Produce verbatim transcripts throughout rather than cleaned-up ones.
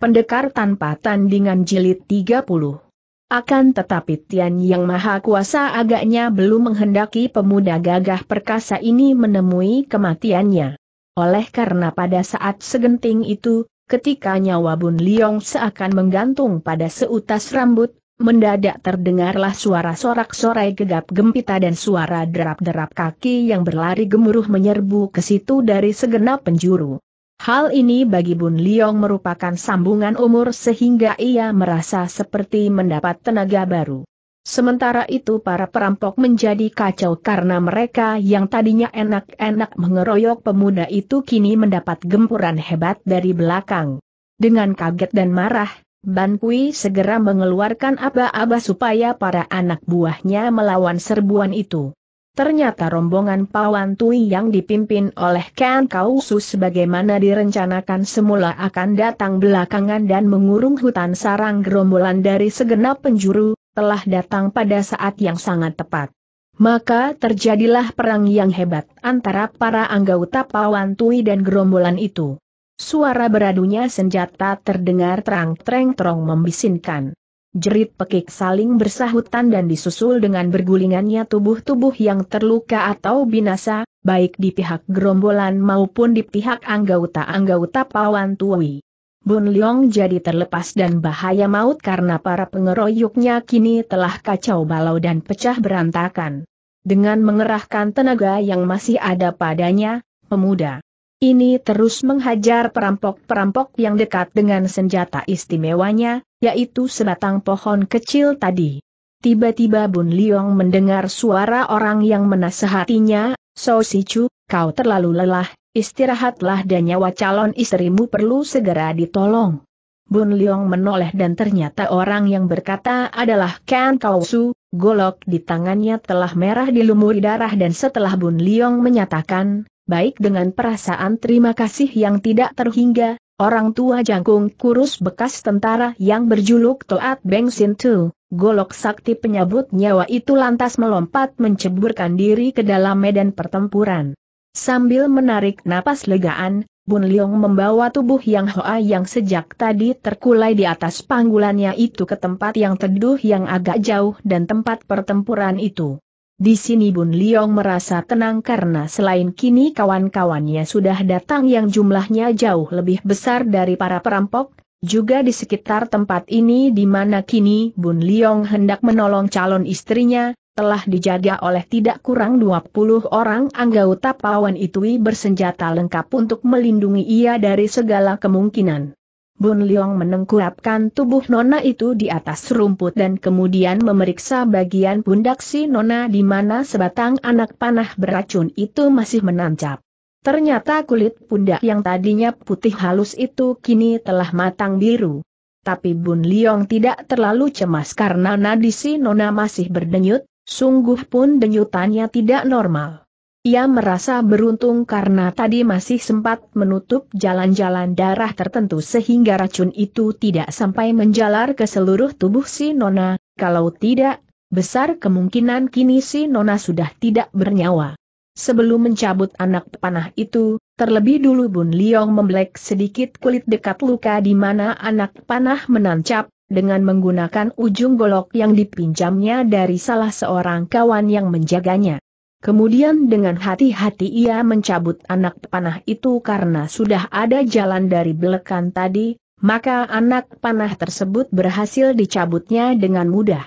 Pendekar tanpa tandingan jilid tiga puluh. Akan tetapi Tian Yang Maha Kuasa agaknya belum menghendaki pemuda gagah perkasa ini menemui kematiannya. Oleh karena pada saat segenting itu, ketika nyawa Bun Liong seakan menggantung pada seutas rambut, mendadak terdengarlah suara sorak-sorai gegap gempita dan suara derap-derap kaki yang berlari gemuruh menyerbu ke situ dari segenap penjuru. Hal ini bagi Bun Liong merupakan sambungan umur sehingga ia merasa seperti mendapat tenaga baru. Sementara itu para perampok menjadi kacau karena mereka yang tadinya enak-enak mengeroyok pemuda itu kini mendapat gempuran hebat dari belakang. Dengan kaget dan marah, Ban Kui segera mengeluarkan aba-aba supaya para anak buahnya melawan serbuan itu. Ternyata rombongan Pawan Tui yang dipimpin oleh Ken Kausu sebagaimana direncanakan semula akan datang belakangan dan mengurung hutan sarang gerombolan dari segenap penjuru, telah datang pada saat yang sangat tepat. Maka terjadilah perang yang hebat antara para anggota Pawan Tui dan gerombolan itu. Suara beradunya senjata terdengar terang-terang-terong membisinkan. Jerit pekik saling bersahutan dan disusul dengan bergulingannya tubuh-tubuh yang terluka atau binasa, baik di pihak gerombolan maupun di pihak anggota-anggota Pawan Tui. Bun Liong jadi terlepas dan bahaya maut karena para pengeroyoknya kini telah kacau balau dan pecah berantakan. Dengan mengerahkan tenaga yang masih ada padanya, pemuda ini terus menghajar perampok-perampok yang dekat dengan senjata istimewanya, yaitu sebatang pohon kecil tadi. Tiba-tiba Bun Liong mendengar suara orang yang menasehatinya, "So Si Chu, kau terlalu lelah, istirahatlah dan nyawa calon istrimu perlu segera ditolong." Bun Liong menoleh dan ternyata orang yang berkata adalah Ken Kausu. Golok di tangannya telah merah dilumuri darah dan setelah Bun Liong menyatakan, baik dengan perasaan terima kasih yang tidak terhingga, orang tua jangkung kurus bekas tentara yang berjuluk Toat Beng Sintu, golok sakti penyabut nyawa itu lantas melompat menceburkan diri ke dalam medan pertempuran. Sambil menarik napas legaan, Bun Liong membawa tubuh Yang Hoa yang sejak tadi terkulai di atas panggulannya itu ke tempat yang teduh yang agak jauh dan tempat pertempuran itu. Di sini Bun Liong merasa tenang karena selain kini kawan-kawannya sudah datang yang jumlahnya jauh lebih besar dari para perampok, juga di sekitar tempat ini di mana kini Bun Liong hendak menolong calon istrinya, telah dijaga oleh tidak kurang dua puluh orang anggota Pawan Itui bersenjata lengkap untuk melindungi ia dari segala kemungkinan. Bun Liong menengkurapkan tubuh nona itu di atas rumput dan kemudian memeriksa bagian pundak si nona di mana sebatang anak panah beracun itu masih menancap. Ternyata kulit pundak yang tadinya putih halus itu kini telah matang biru. Tapi Bun Liong tidak terlalu cemas karena nadi si nona masih berdenyut, sungguh pun denyutannya tidak normal. Ia merasa beruntung karena tadi masih sempat menutup jalan-jalan darah tertentu sehingga racun itu tidak sampai menjalar ke seluruh tubuh si nona, kalau tidak, besar kemungkinan kini si nona sudah tidak bernyawa. Sebelum mencabut anak panah itu, terlebih dulu Bun Liong membelek sedikit kulit dekat luka di mana anak panah menancap, dengan menggunakan ujung golok yang dipinjamnya dari salah seorang kawan yang menjaganya. Kemudian dengan hati-hati ia mencabut anak panah itu karena sudah ada jalan dari belekan tadi, maka anak panah tersebut berhasil dicabutnya dengan mudah.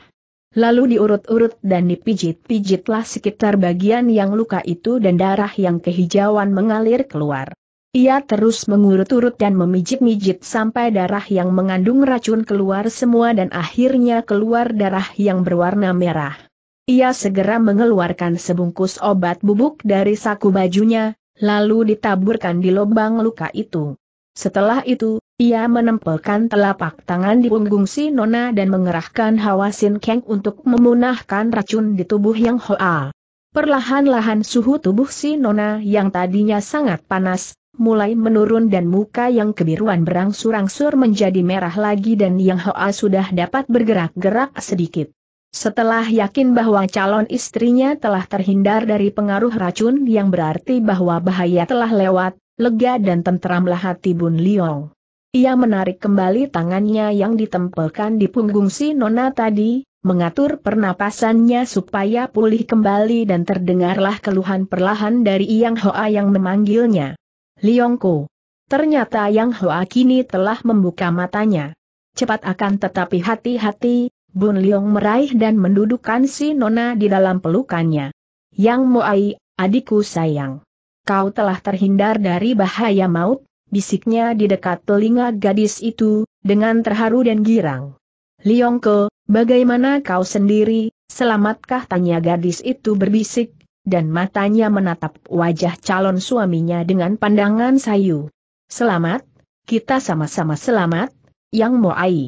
Lalu diurut-urut dan dipijit-pijitlah sekitar bagian yang luka itu dan darah yang kehijauan mengalir keluar. Ia terus mengurut-urut dan memijit-mijit sampai darah yang mengandung racun keluar semua dan akhirnya keluar darah yang berwarna merah. Ia segera mengeluarkan sebungkus obat bubuk dari saku bajunya, lalu ditaburkan di lubang luka itu. Setelah itu, ia menempelkan telapak tangan di punggung si nona dan mengerahkan hawa sin keng untuk memunahkan racun di tubuh Yang Hoa. Perlahan-lahan suhu tubuh si nona yang tadinya sangat panas, mulai menurun dan muka yang kebiruan berangsur-angsur menjadi merah lagi dan Yang Hoa sudah dapat bergerak-gerak sedikit. Setelah yakin bahwa calon istrinya telah terhindar dari pengaruh racun yang berarti bahwa bahaya telah lewat, lega dan tentramlah hati Bun Liong. Ia menarik kembali tangannya yang ditempelkan di punggung si nona tadi, mengatur pernapasannya supaya pulih kembali dan terdengarlah keluhan perlahan dari Yang Hoa yang memanggilnya. "Liongku." Ternyata Yang Hoa kini telah membuka matanya. Cepat akan tetapi hati-hati, Bun Liong meraih dan mendudukkan si nona di dalam pelukannya. "Yang Moai, adikku sayang. Kau telah terhindar dari bahaya maut," bisiknya di dekat telinga gadis itu, dengan terharu dan girang. "Liongke, bagaimana kau sendiri, selamatkah?" tanya gadis itu berbisik, dan matanya menatap wajah calon suaminya dengan pandangan sayu. "Selamat, kita sama-sama selamat, Yang Moai."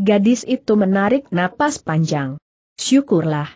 Gadis itu menarik napas panjang. "Syukurlah.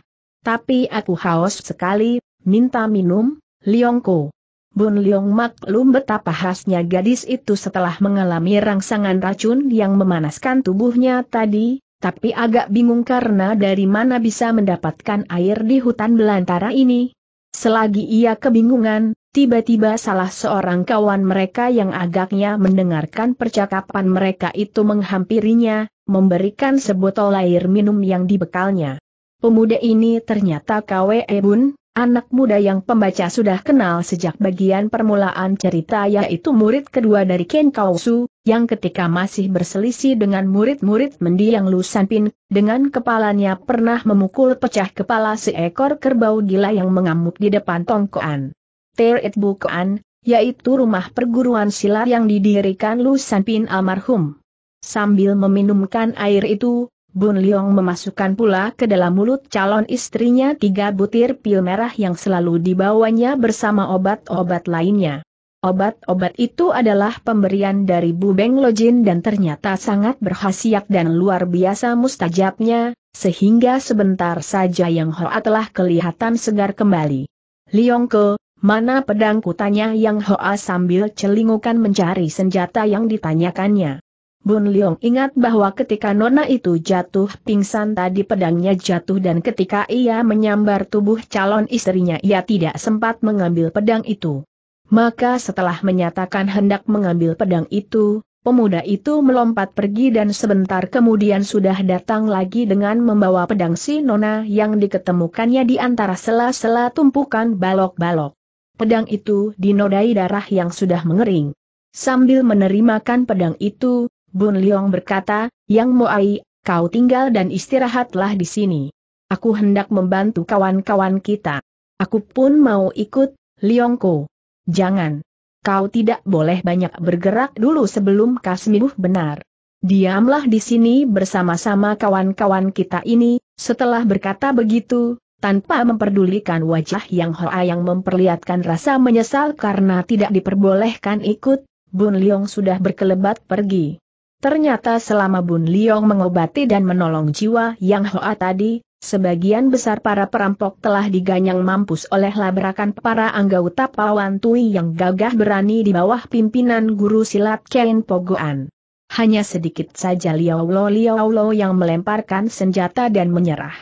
Tapi aku haus sekali, minta minum, Liongku." Bun Liong maklum betapa khasnya gadis itu setelah mengalami rangsangan racun yang memanaskan tubuhnya tadi, tapi agak bingung karena dari mana bisa mendapatkan air di hutan belantara ini. Selagi ia kebingungan, tiba-tiba salah seorang kawan mereka yang agaknya mendengarkan percakapan mereka itu menghampirinya, memberikan sebotol air minum yang dibekalnya. Pemuda ini ternyata Kwe Bun, anak muda yang pembaca sudah kenal sejak bagian permulaan cerita, yaitu murid kedua dari Ken Kausu, yang ketika masih berselisih dengan murid-murid mendiang Lusan Pin, dengan kepalanya pernah memukul pecah kepala seekor kerbau gila yang mengamuk di depan Tongkoan Terit Bukoan, yaitu rumah perguruan silat yang didirikan Lusan Pin almarhum. Sambil meminumkan air itu, Bun Liong memasukkan pula ke dalam mulut calon istrinya tiga butir pil merah yang selalu dibawanya bersama obat-obat lainnya. Obat-obat itu adalah pemberian dari Bu Beng Lojin dan ternyata sangat berkhasiat dan luar biasa mustajabnya, sehingga sebentar saja Yang Hoa telah kelihatan segar kembali. "Liongke, mana pedangku?" tanya Yang Hoa sambil celingukan mencari senjata yang ditanyakannya. Bun Liong ingat bahwa ketika nona itu jatuh pingsan tadi pedangnya jatuh dan ketika ia menyambar tubuh calon istrinya ia tidak sempat mengambil pedang itu. Maka setelah menyatakan hendak mengambil pedang itu, pemuda itu melompat pergi dan sebentar kemudian sudah datang lagi dengan membawa pedang si nona yang diketemukannya di antara sela-sela tumpukan balok-balok. Pedang itu dinodai darah yang sudah mengering. Sambil menerimakan pedang itu, Bun Liong berkata, "Yang Moai, kau tinggal dan istirahatlah di sini. Aku hendak membantu kawan-kawan kita." "Aku pun mau ikut, Liongku." "Jangan. Kau tidak boleh banyak bergerak dulu sebelum kau sembuh benar. Diamlah di sini bersama-sama kawan-kawan kita ini." Setelah berkata begitu, tanpa memperdulikan wajah Yang Hoa yang memperlihatkan rasa menyesal karena tidak diperbolehkan ikut, Bun Liong sudah berkelebat pergi. Ternyata selama Bun Liong mengobati dan menolong jiwa Yang Hoa tadi, sebagian besar para perampok telah diganyang mampus oleh labrakan para anggota Pawan Tui yang gagah berani di bawah pimpinan guru silat Ken Pogoan. Hanya sedikit saja Liao Lo Liao Lo yang melemparkan senjata dan menyerah.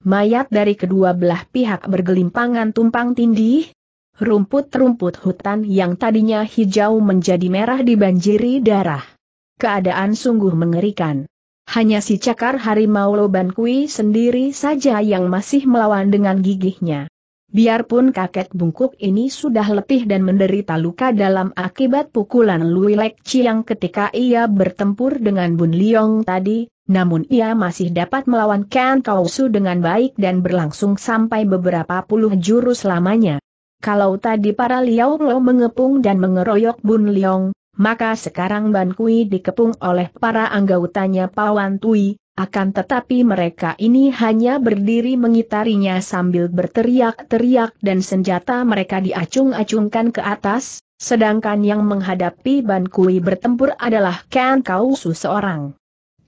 Mayat dari kedua belah pihak bergelimpangan tumpang tindih. Rumput-rumput hutan yang tadinya hijau menjadi merah dibanjiri darah. Keadaan sungguh mengerikan. Hanya si cakar harimau Ban Kui sendiri saja yang masih melawan dengan gigihnya. Biarpun kakek bungkuk ini sudah letih dan menderita luka dalam akibat pukulan Lui Lek Chiang ketika ia bertempur dengan Bun Liong tadi, namun ia masih dapat melawan Kean Kausu dengan baik dan berlangsung sampai beberapa puluh jurus lamanya. Kalau tadi para Liao Lo mengepung dan mengeroyok Bun Liong, maka sekarang Ban Kui dikepung oleh para anggotanya Pawan Tui, akan tetapi mereka ini hanya berdiri mengitarinya sambil berteriak-teriak dan senjata mereka diacung-acungkan ke atas, sedangkan yang menghadapi Ban Kui bertempur adalah Ken Kausu seorang.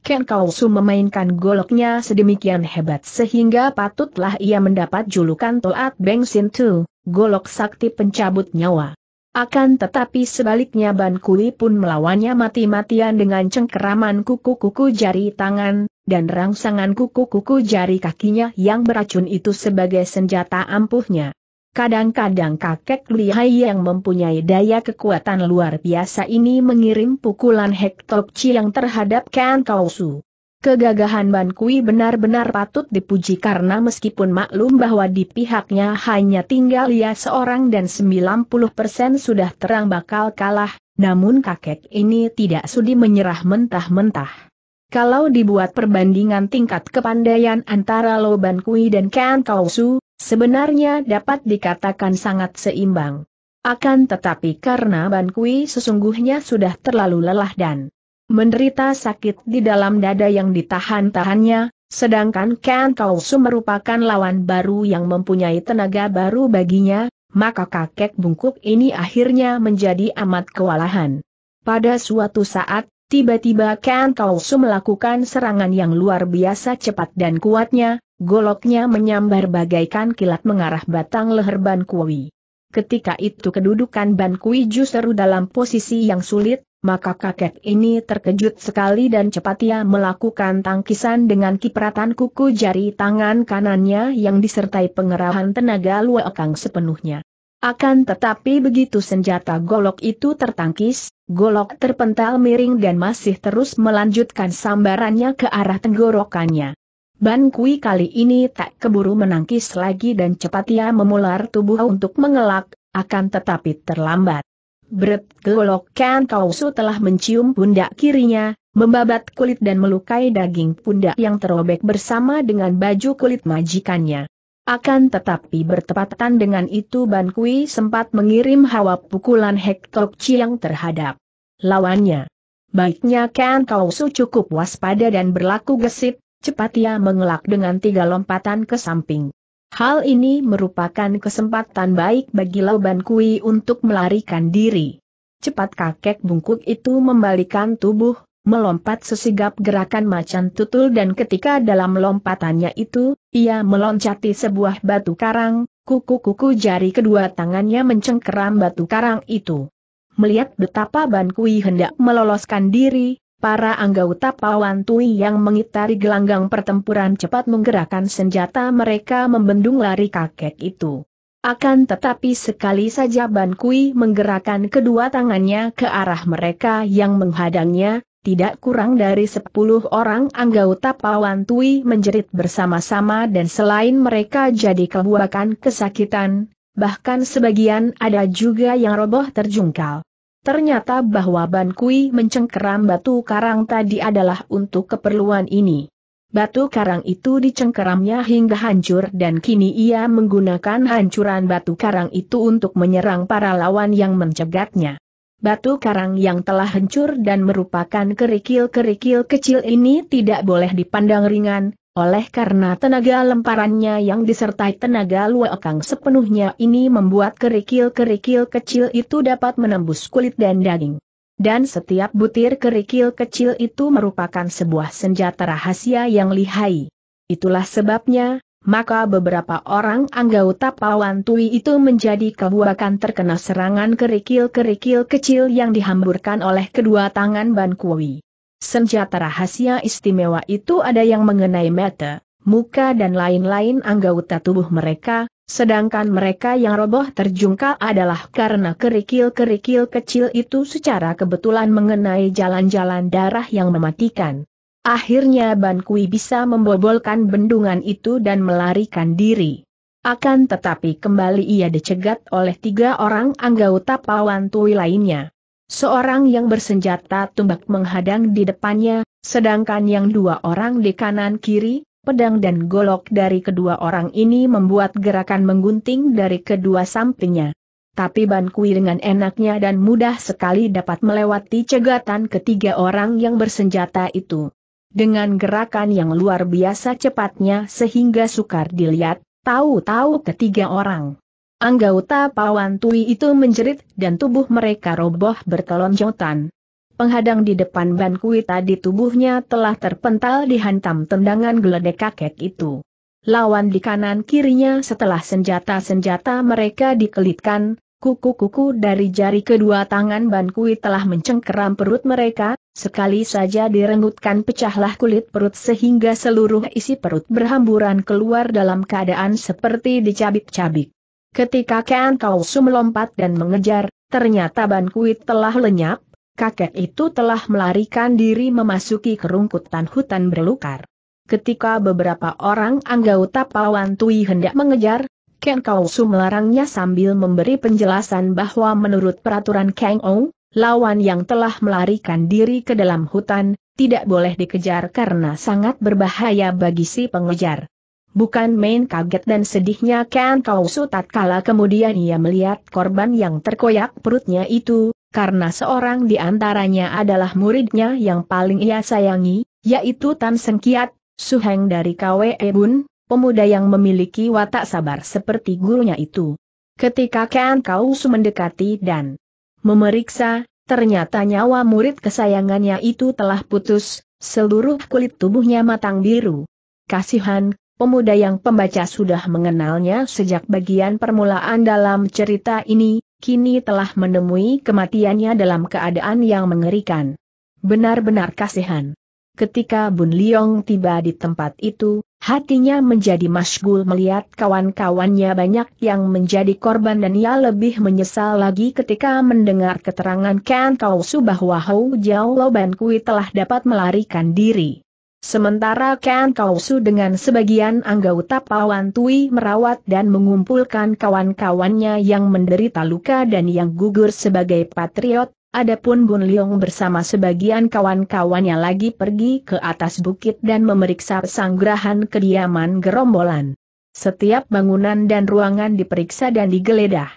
Ken Kausu memainkan goloknya sedemikian hebat sehingga patutlah ia mendapat julukan Toat Beng Sintu, golok sakti pencabut nyawa. Akan tetapi sebaliknya Ban Kui pun melawannya mati-matian dengan cengkeraman kuku-kuku jari tangan, dan rangsangan kuku-kuku jari kakinya yang beracun itu sebagai senjata ampuhnya. Kadang-kadang kakek lihai yang mempunyai daya kekuatan luar biasa ini mengirim pukulan Hek Tok Chi yang terhadap Ken Kausu. Kegagahan Ban Kui benar-benar patut dipuji karena meskipun maklum bahwa di pihaknya hanya tinggal ia seorang dan sembilan puluh persen sudah terang bakal kalah, namun kakek ini tidak sudi menyerah mentah-mentah. Kalau dibuat perbandingan tingkat kepandaian antara Lo Ban Kui dan Kean Kausu, sebenarnya dapat dikatakan sangat seimbang. Akan tetapi karena Ban Kui sesungguhnya sudah terlalu lelah dan menderita sakit di dalam dada yang ditahan-tahannya, sedangkan Kean Kausu merupakan lawan baru yang mempunyai tenaga baru baginya, maka kakek bungkuk ini akhirnya menjadi amat kewalahan. Pada suatu saat, tiba-tiba Kean Kausu melakukan serangan yang luar biasa cepat dan kuatnya. Goloknya menyambar bagaikan kilat mengarah batang leher Ban Kui. Ketika itu kedudukan Ban Kui justru dalam posisi yang sulit, maka kakek ini terkejut sekali dan cepat ia melakukan tangkisan dengan kipratan kuku jari tangan kanannya yang disertai pengerahan tenaga Lu Kang sepenuhnya. Akan tetapi begitu senjata golok itu tertangkis, golok terpental miring dan masih terus melanjutkan sambarannya ke arah tenggorokannya. Ban Kui kali ini tak keburu menangkis lagi dan cepat ia memular tubuh untuk mengelak, akan tetapi terlambat. Bret, golok Kean Kausu telah mencium pundak kirinya, membabat kulit dan melukai daging pundak yang terobek bersama dengan baju kulit majikannya. Akan tetapi bertepatan dengan itu Ban Kui sempat mengirim hawa pukulan Hek Tok Chi yang terhadap lawannya. Baiknya Kean Kausu cukup waspada dan berlaku gesit. Cepat ia mengelak dengan tiga lompatan ke samping. Hal ini merupakan kesempatan baik bagi Lo Ban Kui untuk melarikan diri. Cepat kakek bungkuk itu membalikan tubuh, melompat sesigap gerakan macan tutul dan ketika dalam lompatannya itu, ia meloncati sebuah batu karang, kuku-kuku jari kedua tangannya mencengkeram batu karang itu. Melihat betapa Ban Kui hendak meloloskan diri, para anggota Pawan Tui yang mengitari gelanggang pertempuran cepat menggerakkan senjata mereka membendung lari kakek itu. Akan tetapi sekali saja Ban Kui menggerakkan kedua tangannya ke arah mereka yang menghadangnya, tidak kurang dari sepuluh orang anggota Pawan Tui menjerit bersama-sama dan selain mereka jadi kebuakan kesakitan, bahkan sebagian ada juga yang roboh terjungkal. Ternyata bahwa Ban Kui mencengkeram batu karang tadi adalah untuk keperluan ini. Batu karang itu dicengkeramnya hingga hancur dan kini ia menggunakan hancuran batu karang itu untuk menyerang para lawan yang mencegatnya. Batu karang yang telah hancur dan merupakan kerikil-kerikil kecil ini tidak boleh dipandang ringan, oleh karena tenaga lemparannya yang disertai tenaga Lu Kang sepenuhnya ini membuat kerikil-kerikil kecil itu dapat menembus kulit dan daging. Dan setiap butir kerikil kecil itu merupakan sebuah senjata rahasia yang lihai. Itulah sebabnya, maka beberapa orang anggota Pawan Tui itu menjadi kebuakan terkena serangan kerikil-kerikil kecil yang dihamburkan oleh kedua tangan Ban Kui. Senjata rahasia istimewa itu ada yang mengenai mata, muka dan lain-lain anggota tubuh mereka, sedangkan mereka yang roboh terjungkal adalah karena kerikil-kerikil kecil itu secara kebetulan mengenai jalan-jalan darah yang mematikan. Akhirnya Ban Kui bisa membobolkan bendungan itu dan melarikan diri. Akan tetapi kembali ia dicegat oleh tiga orang anggota Pawan Tui lainnya. Seorang yang bersenjata tombak menghadang di depannya, sedangkan yang dua orang di kanan kiri, pedang dan golok dari kedua orang ini membuat gerakan menggunting dari kedua sampingnya. Tapi Ban Kui dengan enaknya dan mudah sekali dapat melewati cegatan ketiga orang yang bersenjata itu. Dengan gerakan yang luar biasa cepatnya sehingga sukar dilihat, tahu-tahu ketiga orang anggota Pawan Tui itu menjerit dan tubuh mereka roboh berkelonjotan. Penghadang di depan Ban Kui tadi tubuhnya telah terpental dihantam tendangan geledek kakek itu. Lawan di kanan kirinya setelah senjata-senjata mereka dikelitkan, kuku-kuku dari jari kedua tangan Ban Kui telah mencengkeram perut mereka, sekali saja direngutkan pecahlah kulit perut sehingga seluruh isi perut berhamburan keluar dalam keadaan seperti dicabik-cabik. Ketika Kean Kausu melompat dan mengejar, ternyata Ban Kui telah lenyap, kakek itu telah melarikan diri memasuki kerungkutan hutan berlukar. Ketika beberapa orang anggota Pawan Tui hendak mengejar, Ken Kausu melarangnya sambil memberi penjelasan bahwa menurut peraturan Kang Ou, lawan yang telah melarikan diri ke dalam hutan, tidak boleh dikejar karena sangat berbahaya bagi si pengejar. Bukan main kaget dan sedihnya Ken Kausu tatkala kemudian ia melihat korban yang terkoyak perutnya itu, karena seorang di antaranya adalah muridnya yang paling ia sayangi, yaitu Tan Seng Kiat, suheng dari Kwe Bun, pemuda yang memiliki watak sabar seperti gurunya itu. Ketika Kean Kausu mendekati dan memeriksa, ternyata nyawa murid kesayangannya itu telah putus, seluruh kulit tubuhnya matang biru. Kasihan, pemuda yang pembaca sudah mengenalnya sejak bagian permulaan dalam cerita ini, kini telah menemui kematiannya dalam keadaan yang mengerikan. Benar-benar kasihan. Ketika Bun Liong tiba di tempat itu, hatinya menjadi masyghul melihat kawan-kawannya banyak yang menjadi korban dan ia lebih menyesal lagi ketika mendengar keterangan Ken Kausu bahwa Hou Jiao Lo Ban Kui telah dapat melarikan diri. Sementara Ken Kausu dengan sebagian anggota Pawan Tui merawat dan mengumpulkan kawan-kawannya yang menderita luka dan yang gugur sebagai patriot, adapun Bun Liong bersama sebagian kawan-kawannya lagi pergi ke atas bukit dan memeriksa pesanggerahan kediaman gerombolan. Setiap bangunan dan ruangan diperiksa dan digeledah.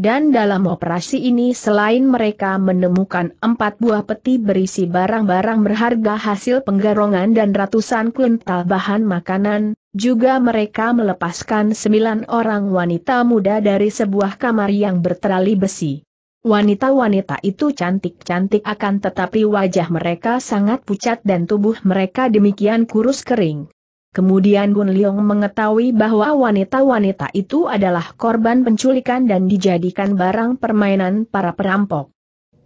Dan dalam operasi ini selain mereka menemukan empat buah peti berisi barang-barang berharga hasil penggarungan dan ratusan kuintal bahan makanan, juga mereka melepaskan sembilan orang wanita muda dari sebuah kamar yang berterali besi. Wanita-wanita itu cantik-cantik akan tetapi wajah mereka sangat pucat dan tubuh mereka demikian kurus kering. Kemudian Bun Liong mengetahui bahwa wanita-wanita itu adalah korban penculikan dan dijadikan barang permainan para perampok.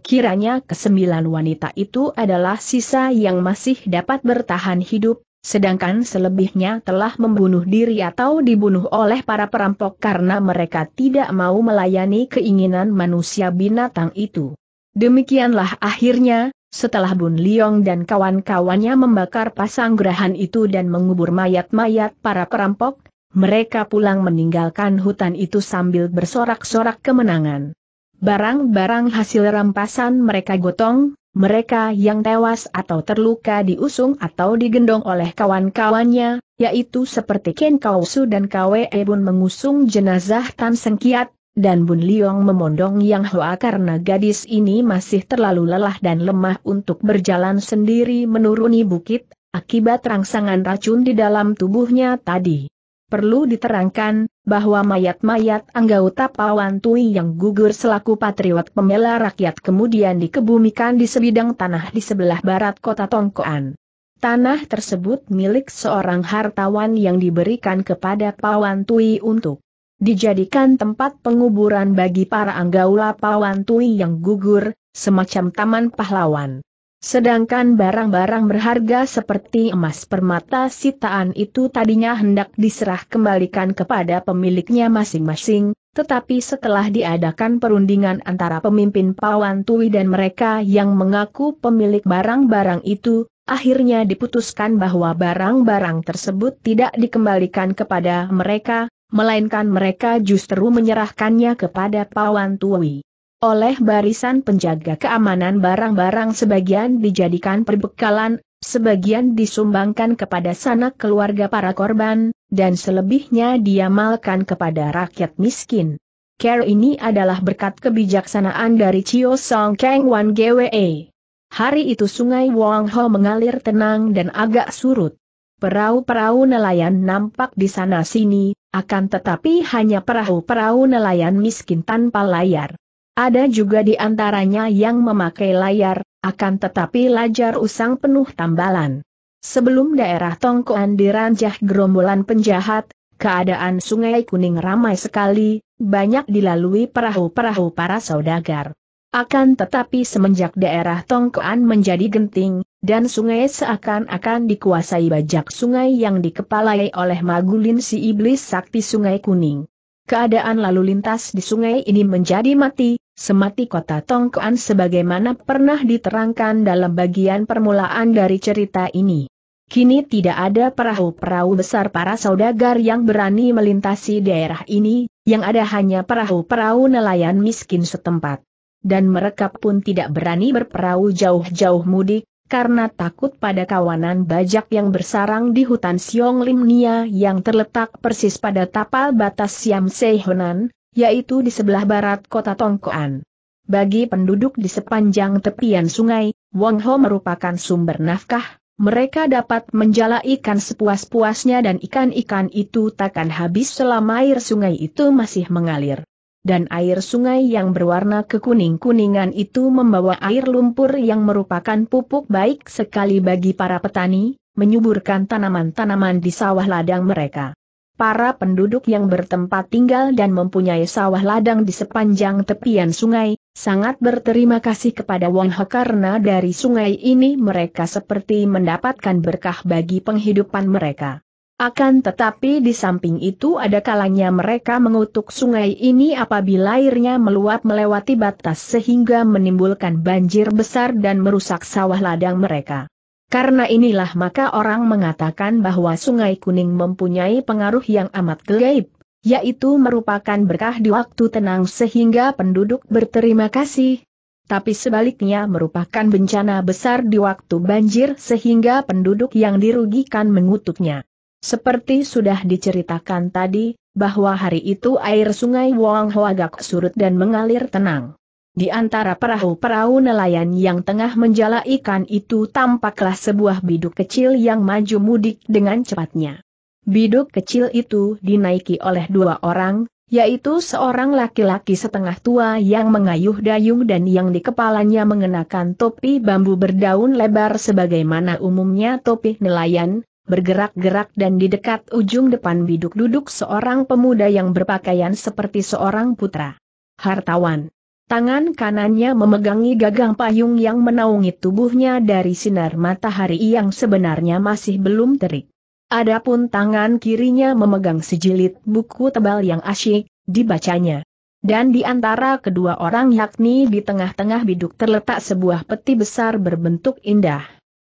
Kiranya kesembilan wanita itu adalah sisa yang masih dapat bertahan hidup, sedangkan selebihnya telah membunuh diri atau dibunuh oleh para perampok karena mereka tidak mau melayani keinginan manusia binatang itu. Demikianlah akhirnya, setelah Bun Liong dan kawan-kawannya membakar pasanggerahan itu dan mengubur mayat-mayat para perampok, mereka pulang meninggalkan hutan itu sambil bersorak-sorak kemenangan. Barang-barang hasil rampasan mereka gotong. Mereka yang tewas atau terluka diusung atau digendong oleh kawan-kawannya, yaitu seperti Ken Kausu dan Kwe Bun mengusung jenazah Tan Seng Kiat, dan Bun Liong memondong Yang Hoa karena gadis ini masih terlalu lelah dan lemah untuk berjalan sendiri menuruni bukit, akibat rangsangan racun di dalam tubuhnya tadi. Perlu diterangkan, bahwa mayat-mayat anggota Pawan Tui yang gugur selaku patriot pembela rakyat kemudian dikebumikan di sebidang tanah di sebelah barat kota Tongkoan. Tanah tersebut milik seorang hartawan yang diberikan kepada Pawan Tui untuk dijadikan tempat penguburan bagi para anggota Pawan Tui yang gugur, semacam taman pahlawan. Sedangkan barang-barang berharga seperti emas permata sitaan itu tadinya hendak diserah kembalikan kepada pemiliknya masing-masing, tetapi setelah diadakan perundingan antara pemimpin Pawan Tui dan mereka yang mengaku pemilik barang-barang itu, akhirnya diputuskan bahwa barang-barang tersebut tidak dikembalikan kepada mereka, melainkan mereka justru menyerahkannya kepada Pawan Tui. Oleh barisan penjaga keamanan barang-barang sebagian dijadikan perbekalan, sebagian disumbangkan kepada sanak keluarga para korban, dan selebihnya diamalkan kepada rakyat miskin. Care ini adalah berkat kebijaksanaan dari Cio Song Kang Wan Gwe. Hari itu sungai Wong Ho mengalir tenang dan agak surut. Perahu-perahu nelayan nampak di sana-sini, akan tetapi hanya perahu-perahu nelayan miskin tanpa layar. Ada juga di antaranya yang memakai layar, akan tetapi lajar usang penuh tambalan. Sebelum daerah Tongkoan diranjah gerombolan penjahat, keadaan Sungai Kuning ramai sekali, banyak dilalui perahu-perahu para saudagar. Akan tetapi semenjak daerah Tongkoan menjadi genting, dan sungai seakan-akan dikuasai bajak sungai yang dikepalai oleh Magulin si iblis sakti Sungai Kuning. keadaan lalu lintas di sungai ini menjadi mati, semati kota Tongkoan sebagaimana pernah diterangkan dalam bagian permulaan dari cerita ini. Kini tidak ada perahu-perahu besar para saudagar yang berani melintasi daerah ini, yang ada hanya perahu-perahu nelayan miskin setempat. Dan mereka pun tidak berani berperahu jauh-jauh mudik, karena takut pada kawanan bajak yang bersarang di hutan Siong Limnia yang terletak persis pada tapal batas Siam Sehonan, yaitu di sebelah barat kota Tongkoan. Bagi penduduk di sepanjang tepian sungai, Wong Ho merupakan sumber nafkah. Mereka dapat menjala ikan sepuas-puasnya dan ikan-ikan itu takkan habis selama air sungai itu masih mengalir. Dan air sungai yang berwarna kekuning-kuningan itu membawa air lumpur yang merupakan pupuk baik sekali bagi para petani, menyuburkan tanaman-tanaman di sawah ladang mereka. Para penduduk yang bertempat tinggal dan mempunyai sawah ladang di sepanjang tepian sungai, sangat berterima kasih kepada Wong Ho karena dari sungai ini mereka seperti mendapatkan berkah bagi penghidupan mereka. Akan tetapi di samping itu ada kalanya mereka mengutuk sungai ini apabila airnya meluap melewati batas sehingga menimbulkan banjir besar dan merusak sawah ladang mereka. Karena inilah maka orang mengatakan bahwa Sungai Kuning mempunyai pengaruh yang amat gaib, yaitu merupakan berkah di waktu tenang sehingga penduduk berterima kasih. Tapi sebaliknya merupakan bencana besar di waktu banjir sehingga penduduk yang dirugikan mengutuknya. Seperti sudah diceritakan tadi, bahwa hari itu air sungai Wong Ho agak surut dan mengalir tenang. Di antara perahu-perahu nelayan yang tengah menjala ikan itu tampaklah sebuah biduk kecil yang maju mudik dengan cepatnya. Biduk kecil itu dinaiki oleh dua orang, yaitu seorang laki-laki setengah tua yang mengayuh dayung dan yang di kepalanya mengenakan topi bambu berdaun lebar sebagaimana umumnya topi nelayan, bergerak-gerak dan di dekat ujung depan biduk duduk seorang pemuda yang berpakaian seperti seorang putra hartawan. Tangan kanannya memegangi gagang payung yang menaungi tubuhnya dari sinar matahari yang sebenarnya masih belum terik. Adapun tangan kirinya memegang sejilid buku tebal yang asyik, dibacanya. Dan di antara kedua orang yakni di tengah-tengah biduk terletak sebuah peti besar berbentuk indah.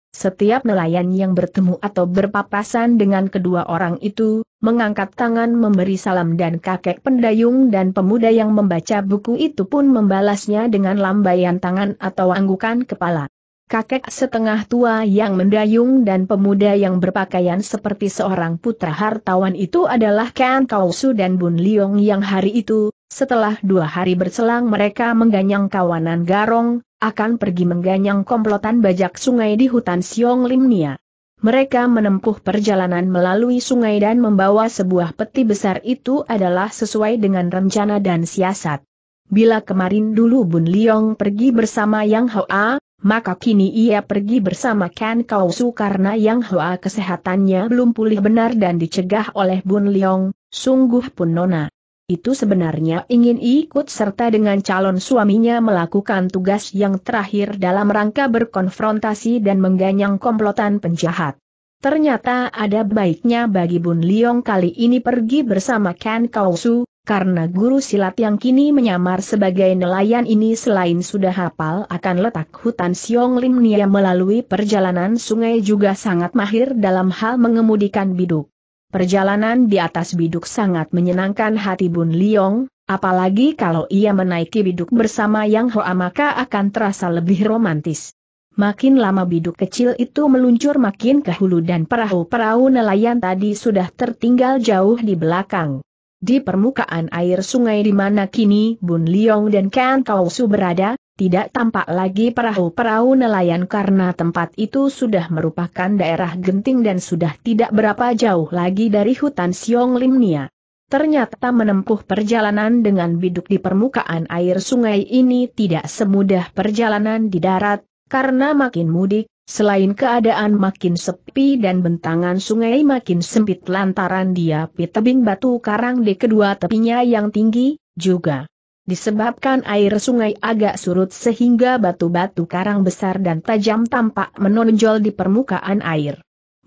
Setiap nelayan yang bertemu atau berpapasan dengan kedua orang itu, mengangkat tangan memberi salam dan kakek pendayung dan pemuda yang membaca buku itu pun membalasnya dengan lambaian tangan atau anggukan kepala. Kakek setengah tua yang mendayung dan pemuda yang berpakaian seperti seorang putra hartawan itu adalah Ken Kausu dan Bun Liong yang hari itu, setelah dua hari berselang mereka mengganyang kawanan garong, akan pergi mengganyang komplotan bajak sungai di hutan Siong Limnia. Mereka menempuh perjalanan melalui sungai dan membawa sebuah peti besar itu adalah sesuai dengan rencana dan siasat. Bila kemarin dulu Bun Liong pergi bersama Yang Hoa, maka kini ia pergi bersama Ken Kausu karena Yang Hoa kesehatannya belum pulih benar dan dicegah oleh Bun Liong, sungguh pun nona. Itu sebenarnya ingin ikut serta dengan calon suaminya melakukan tugas yang terakhir dalam rangka berkonfrontasi dan mengganyang komplotan penjahat. Ternyata ada baiknya bagi Bun Liong kali ini pergi bersama Ken Kausu, karena guru silat yang kini menyamar sebagai nelayan ini selain sudah hafal akan letak hutan Siong Limnia melalui perjalanan sungai juga sangat mahir dalam hal mengemudikan biduk. Perjalanan di atas biduk sangat menyenangkan hati Bun Liong, apalagi kalau ia menaiki biduk bersama Yang Hoa maka akan terasa lebih romantis. Makin lama biduk kecil itu meluncur makin ke hulu dan perahu-perahu nelayan tadi sudah tertinggal jauh di belakang. Di permukaan air sungai di mana kini Bun Liong dan Ken Kausu berada, tidak tampak lagi perahu-perahu nelayan karena tempat itu sudah merupakan daerah genting dan sudah tidak berapa jauh lagi dari hutan Siong Limnia. Ternyata menempuh perjalanan dengan biduk di permukaan air sungai ini tidak semudah perjalanan di darat, karena makin mudik, selain keadaan makin sepi dan bentangan sungai makin sempit lantaran diapi tebing batu karang di kedua tepinya yang tinggi, juga disebabkan air sungai agak surut sehingga batu-batu karang besar dan tajam tampak menonjol di permukaan air.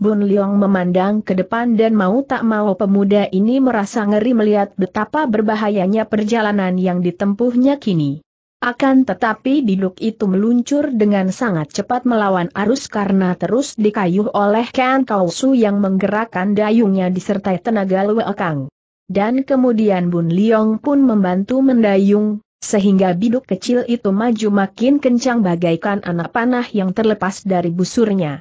Bun Liong memandang ke depan dan mau tak mau pemuda ini merasa ngeri melihat betapa berbahayanya perjalanan yang ditempuhnya kini. Akan tetapi biduk itu meluncur dengan sangat cepat melawan arus karena terus dikayuh oleh Ken Kausu yang menggerakkan dayungnya disertai tenaga Lu Kang. Dan kemudian Bun Liong pun membantu mendayung, sehingga biduk kecil itu maju makin kencang bagaikan anak panah yang terlepas dari busurnya.